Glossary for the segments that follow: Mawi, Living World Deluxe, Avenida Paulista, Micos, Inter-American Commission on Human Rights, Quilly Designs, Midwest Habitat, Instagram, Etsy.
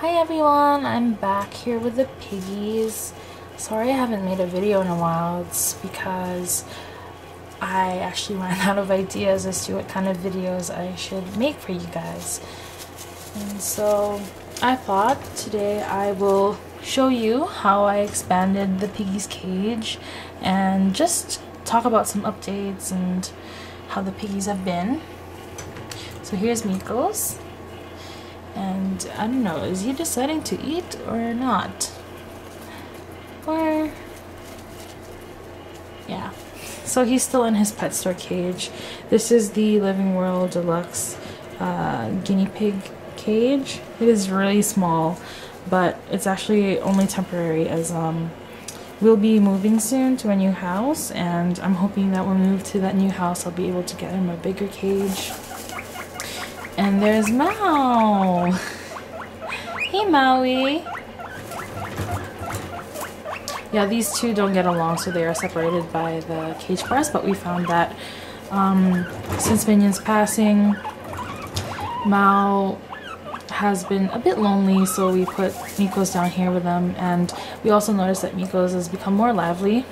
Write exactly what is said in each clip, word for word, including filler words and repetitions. Hi everyone, I'm back here with the piggies. Sorry I haven't made a video in a while. It's because I actually ran out of ideas as to what kind of videos I should make for you guys. And so I thought today I will show you how I expanded the piggies' cage and just talk about some updates and how the piggies have been. So here's Micos. And I don't know, is he deciding to eat or not? Or... yeah. So he's still in his pet store cage. This is the Living World Deluxe uh, guinea pig cage. It is really small, but it's actually only temporary as um, we'll be moving soon to a new house, and I'm hoping that when we move to that new house I'll be able to get him a bigger cage. And there's Mawi. Hey, Mawi. Yeah, these two don't get along, so they are separated by the cage bars. But we found that um, since Minion's passing, Mawi has been a bit lonely, so we put Micos down here with them. And we also noticed that Micos has become more lively.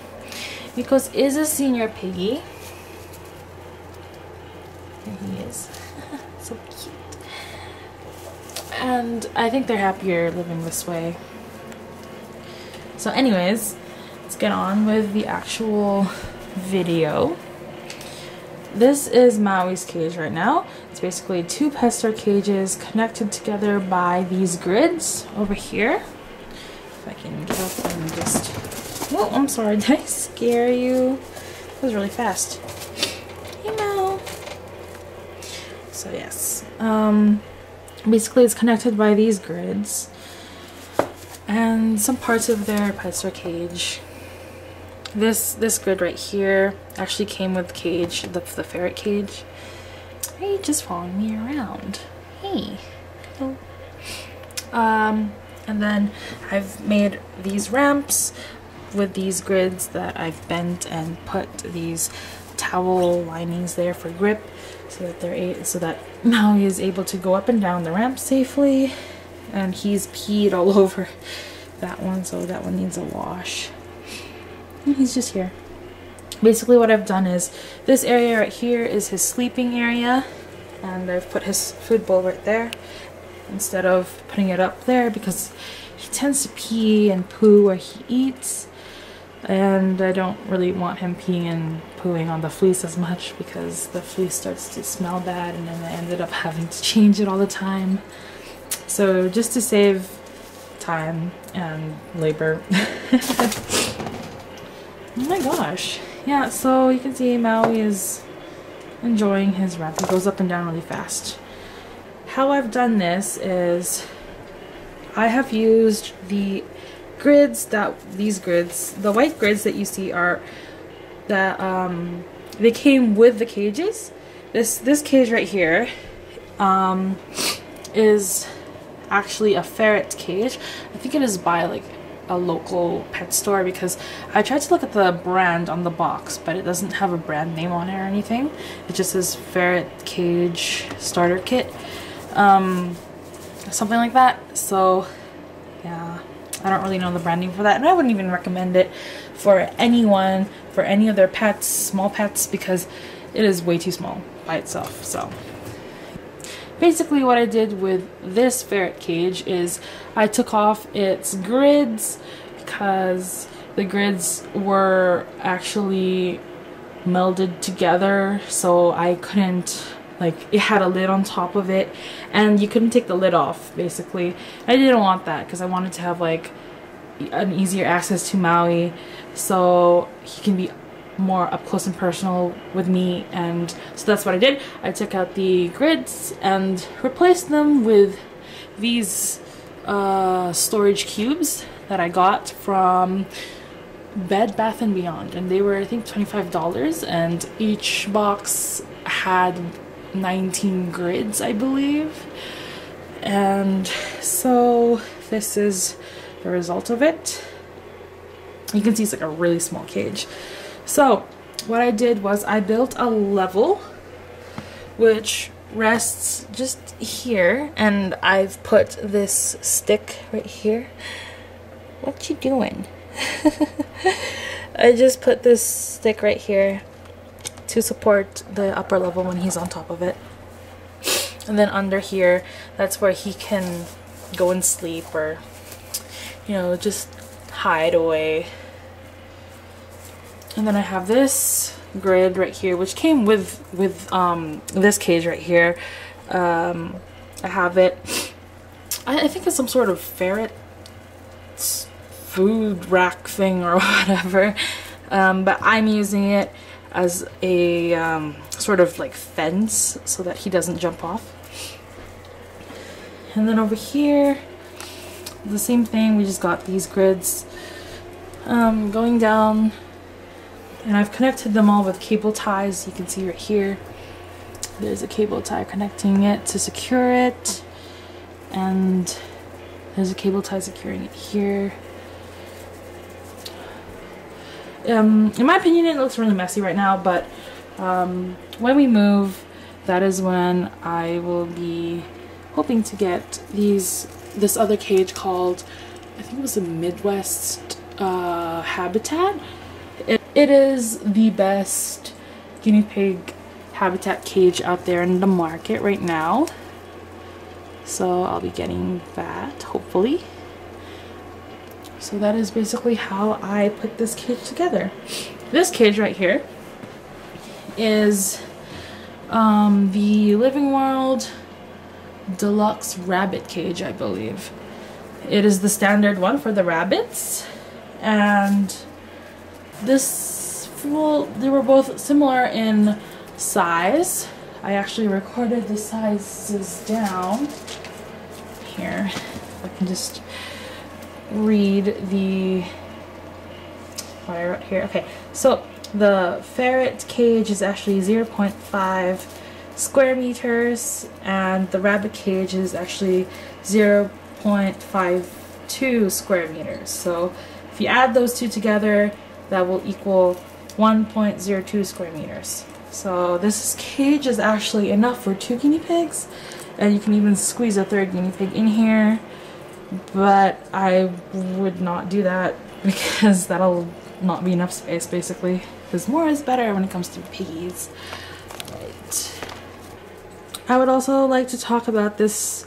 Micos is a senior piggy. There he is. So cute. And I think they're happier living this way. So anyways, let's get on with the actual video. This is Mawi's cage right now. It's basically two pet store cages connected together by these grids over here. If I can get up and just... oh, I'm sorry, did I scare you? That was really fast. So yes, um, basically it's connected by these grids and some parts of their pet store cage. This this grid right here actually came with cage, the, the ferret cage. Hey, just following me around. Hey. Hello. Um, and then I've made these ramps with these grids that I've bent and put these towel linings there for grip, so that they're a so that Mawi is able to go up and down the ramp safely. And he's peed all over that one, so that one needs a wash. And he's just here. Basically, what I've done is this area right here is his sleeping area, and I've put his food bowl right there instead of putting it up there because he tends to pee and poo where he eats. And I don't really want him peeing and pooing on the fleece as much because the fleece starts to smell bad, and then I ended up having to change it all the time. So just to save time and labor. Oh my gosh. Yeah, so you can see Mawi is enjoying his ramp. He goes up and down really fast. How I've done this is I have used the grids that these grids the white grids that you see are that um they came with the cages. This this cage right here um is actually a ferret cage. I think it is by like a local pet store because I tried to look at the brand on the box, but it doesn't have a brand name on it or anything. It just says ferret cage starter kit, um something like that. So yeah, I don't really know the branding for that, and I wouldn't even recommend it for anyone, for any of their pets, small pets, because it is way too small by itself. So basically what I did with this ferret cage is I took off its grids because the grids were actually melded together, so I couldn't, like, it had a lid on top of it and you couldn't take the lid off, basically. I didn't want that because I wanted to have like an easier access to Mawi so he can be more up close and personal with me. And so that's what I did. I took out the grids and replaced them with these uh, storage cubes that I got from Bed Bath and Beyond, and they were, I think, twenty-five dollars, and each box had nineteen grids, I believe. And so this is the result of it. You can see it's like a really small cage. So what I did was I built a level which rests just here, and I've put this stick right here. What you doing? I just put this stick right here to support the upper level when he's on top of it. And then under here, that's where he can go and sleep, or, you know, just hide away. And then I have this grid right here, which came with with um, this cage right here. Um, I have it. I, I think it's some sort of ferret food rack thing or whatever. Um, but I'm using it as a um, sort of like fence so that he doesn't jump off. And then over here, the same thing. We just got these grids um, going down. And I've connected them all with cable ties. You can see right here, there's a cable tie connecting it to secure it, and there's a cable tie securing it here. Um, in my opinion, it looks really messy right now, but um, when we move, that is when I will be hoping to get these this other cage called, I think it was the Midwest uh, Habitat. It, it is the best guinea pig habitat cage out there in the market right now, so I'll be getting that hopefully. So that is basically how I put this cage together. This cage right here is um, the Living World Deluxe rabbit cage, I believe. It is the standard one for the rabbits, and this well, they were both similar in size. I actually recorded the sizes down here. I can just read the wire out here. Okay, so the ferret cage is actually zero point five square meters, and the rabbit cage is actually zero point five two square meters. So if you add those two together, that will equal one point zero two square meters. So this cage is actually enough for two guinea pigs, and you can even squeeze a third guinea pig in here, but I would not do that because that'll not be enough space basically, because more is better when it comes to piggies. Right. I would also like to talk about this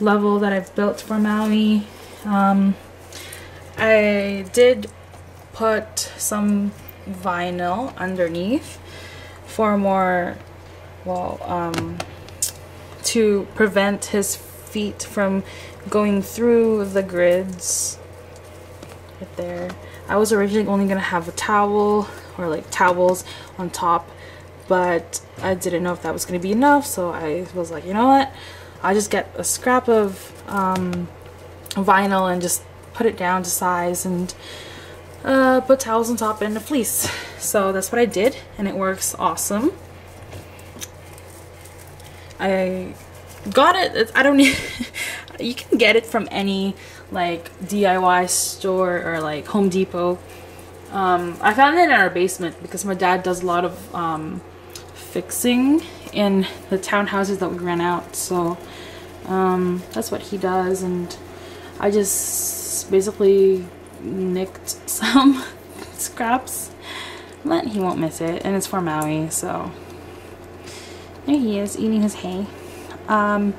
level that I've built for Mawi. Um, I did put some vinyl underneath for more, well, um, to prevent his feet from going through the grids right there. I was originally only gonna have a towel or like towels on top, but I didn't know if that was gonna be enough, so I was like, you know what, I'll just get a scrap of um, vinyl and just put it down to size and Uh, put towels on top and a fleece. So that's what I did, and it works awesome. I got it. It's, I don't need you can get it from any like D I Y store or like Home Depot. Um, I found it in our basement because my dad does a lot of um, fixing in the townhouses that we rent out. So um, that's what he does, and I just basically nicked some scraps, but he won't miss it, and it's for Mawi, so there he is eating his hay. um,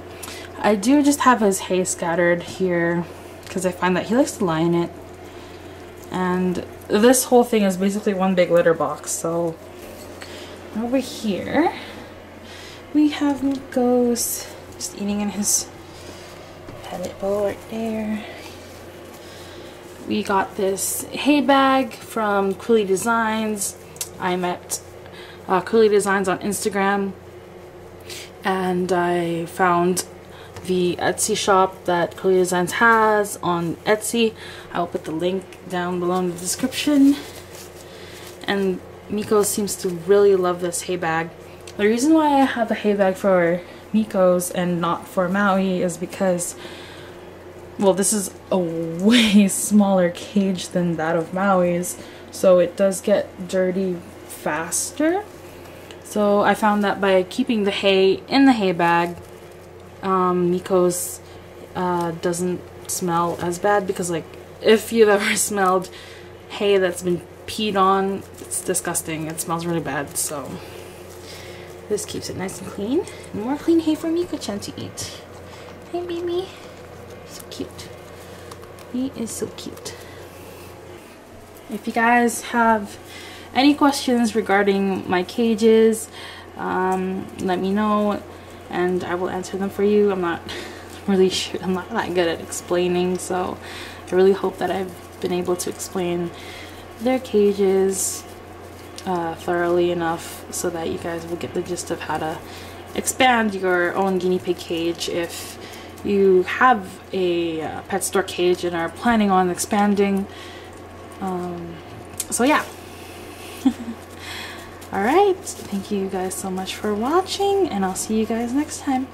I do just have his hay scattered here because I find that he likes to lie in it, and this whole thing is basically one big litter box. So over here we have Micos just eating in his pellet bowl right there. We got this hay bag from Quilly Designs. I met uh, Quilly Designs on Instagram, and I found the Etsy shop that Quilly Designs has on Etsy. I will put the link down below in the description. And Micos seems to really love this hay bag. The reason why I have a hay bag for Micos and not for Mawi is because, well, this is a way smaller cage than that of Mawi's, so it does get dirty faster. So I found that by keeping the hay in the hay bag, um, Micos uh, doesn't smell as bad, because like if you've ever smelled hay that's been peed on, it's disgusting. It smells really bad. So this keeps it nice and clean. More clean hay for Miko-chan to eat. Hey baby, so cute. He is so cute. If you guys have any questions regarding my cages, um, let me know and I will answer them for you. I'm not really sure, I'm not that good at explaining, so I really hope that I've been able to explain their cages uh, thoroughly enough so that you guys will get the gist of how to expand your own guinea pig cage if you have a uh, pet store cage and are planning on expanding. Um, so yeah. Alright, thank you guys so much for watching, and I'll see you guys next time.